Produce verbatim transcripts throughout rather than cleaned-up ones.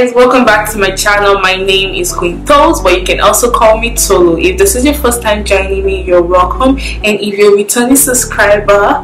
guys, welcome back to my channel. My name is Queen Toes, but you can also call me Tolu. If this is your first time joining me, you're welcome, and if you're a returning subscriber,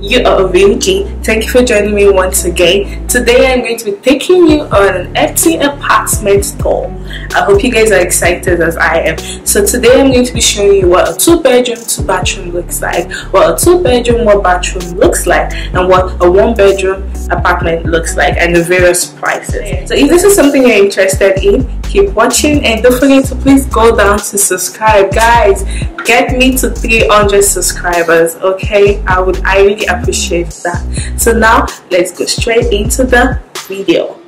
you are a real G. Thank you for joining me once again. Today I'm going to be taking you on an empty apartment tour. I hope you guys are excited as I am. So today I'm going to be showing you what a two-bedroom, two-bathroom looks like, what a two-bedroom, one-bathroom looks like, and what a one-bedroom apartment looks like, and the various prices. So if this is something you're interested in, keep watching, and don't forget to please go down to subscribe. Guys, get me to three hundred subscribers, okay? I would, I really appreciate that. So now let's go straight into the video.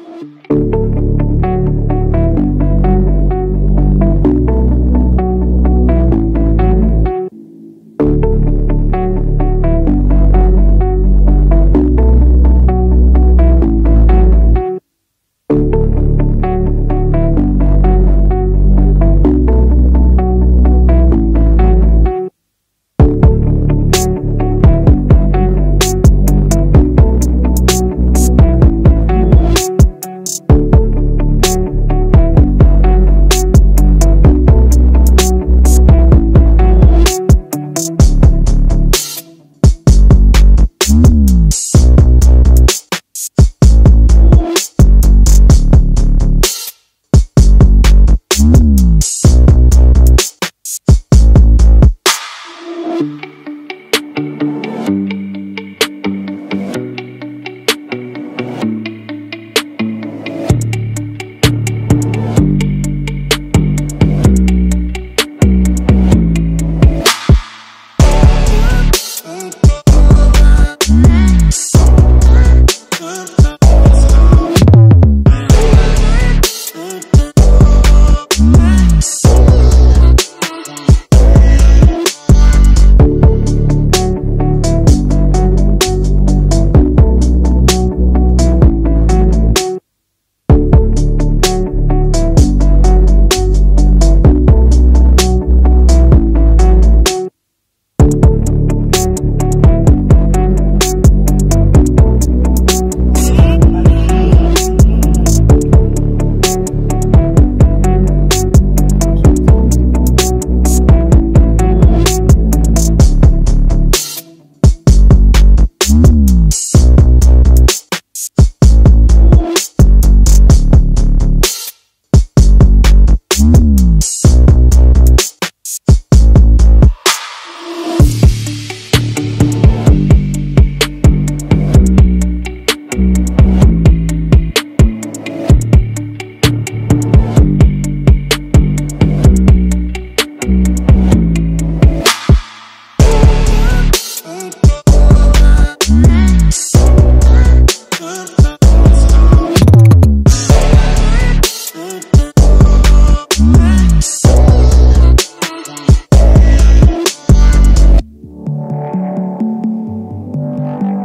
This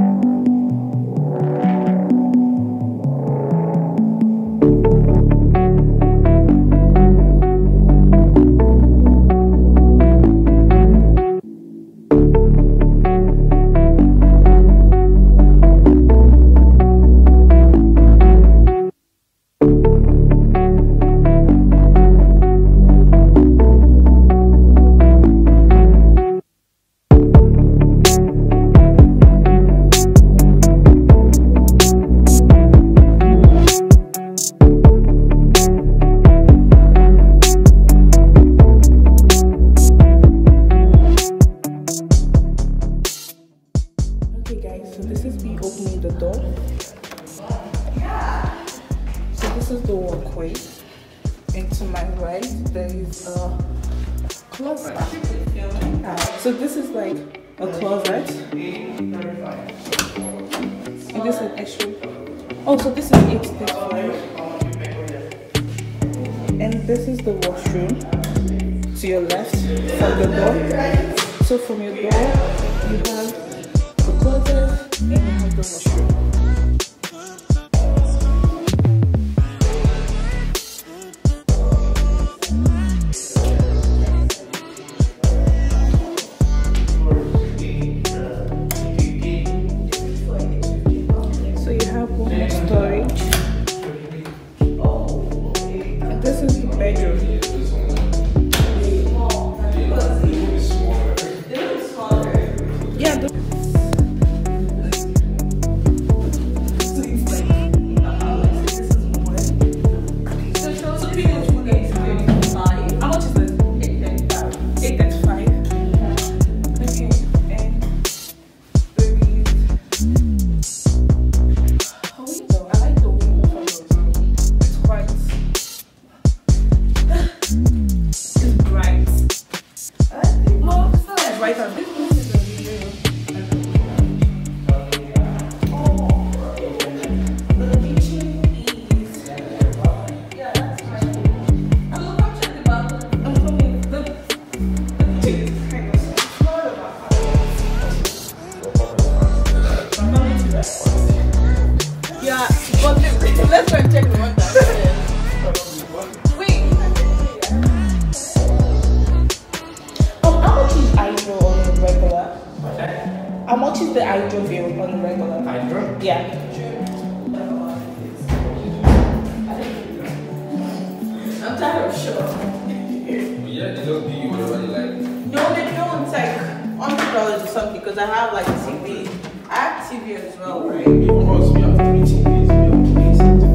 is the walkway, and to my right there is a closet. Uh, so this is like a closet, and this is an extra. Oh, so this is it, this one, and this is the washroom to your left from the door. So from your door you have the closet and you have the washroom. Storage Let's go and check the one downstairs. Wait. Um, how much is hydro on the regular? What's that? How much is the hydro bill on the regular? Hydro? Yeah. I'm tired of sure. Yeah, they don't give you whatever they like. No, they don't. It's like one hundred dollars or something because I have like a T V. I have T V as well, right? Of course, we have three T Vs. We have three T Vs.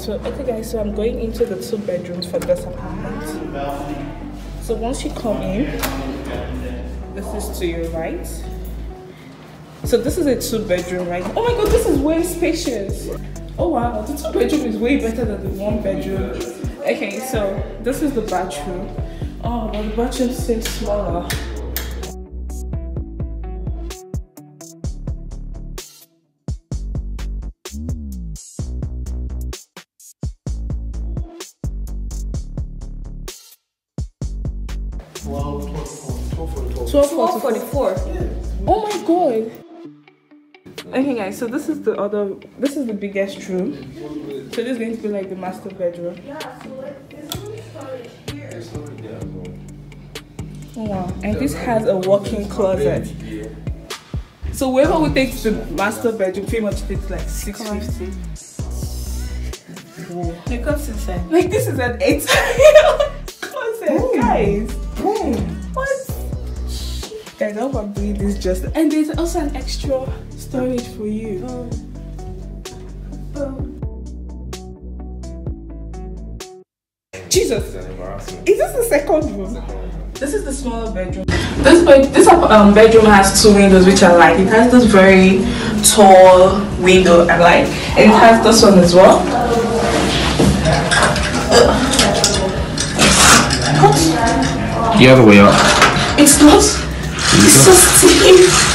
So okay guys, so I'm going into the two bedrooms for this apartment. So once you come in, this is to your right. So this is a two bedroom, right? Oh my god, this is way spacious. Oh wow, the two bedroom is way better than the one bedroom. Okay, so this is the bathroom. Oh, but the bathroom seems smaller. Wow, twelve forty-four. Oh my god. Okay guys, so this is the other, this is the biggest room. So this is going to be like the master bedroom. Yeah, so like this room started here. Wow, and this has a walk-in closet. So whoever would take the master bedroom pretty much takes like six fifty. It comes inside. Like this is an eight closet, guys. Hey, what? Guys, I hope I'm doing this just. And there's also an extra storage for you. Oh. Oh. Jesus! Is this the second room? This is the smaller bedroom. This bed, this um, bedroom has two windows which I like. It has this very tall window I like. And it has this one as well. The other way up. It's not. It's so stiff.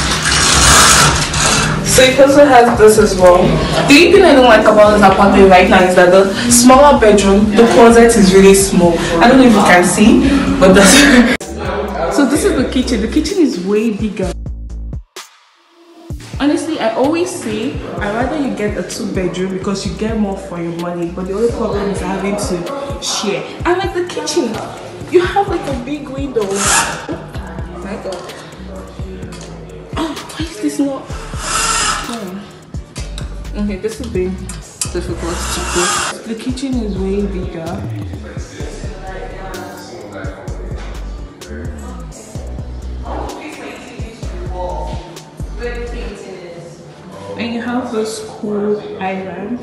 So it also has this as well. The only thing I don't like about this apartment right now is that the smaller bedroom, the closet is really small. I don't know if you can see, but that's... So this is the kitchen. The kitchen is way bigger. Honestly, I always say I'd rather you get a two bedroom because you get more for your money. But the only problem is having to share. And like the kitchen, you have like a big window. Oh my god. Oh, why is this not... Okay, this is being difficult to cook. The kitchen is way bigger. And you have this cool island.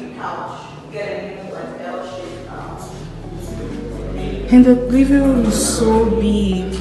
And the living room is so big.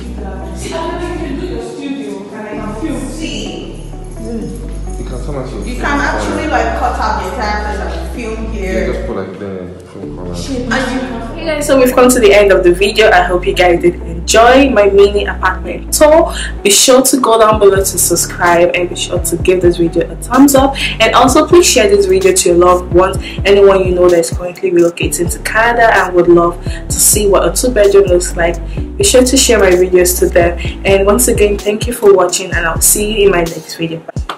You can actually like cut out the entire like, film here. You just put like the film color. Hey guys, so we've come to the end of the video. I hope you guys did enjoy my mini apartment tour. Be sure to go down below to subscribe and be sure to give this video a thumbs up. And also please share this video to your loved ones, anyone you know that is currently relocating to Canada and would love to see what a two bedroom looks like. Be sure to share my videos to them. And once again, thank you for watching and I'll see you in my next video. Bye.